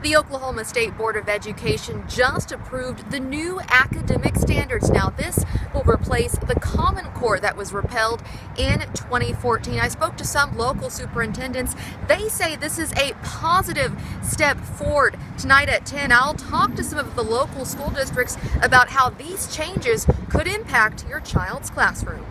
The Oklahoma State Board of Education just approved the new academic standards. Now this will replace the Common Core that was repealed in 2014. I spoke to some local superintendents. They say this is a positive step forward. Tonight at 10, I'll talk to some of the local school districts about how these changes could impact your child's classroom.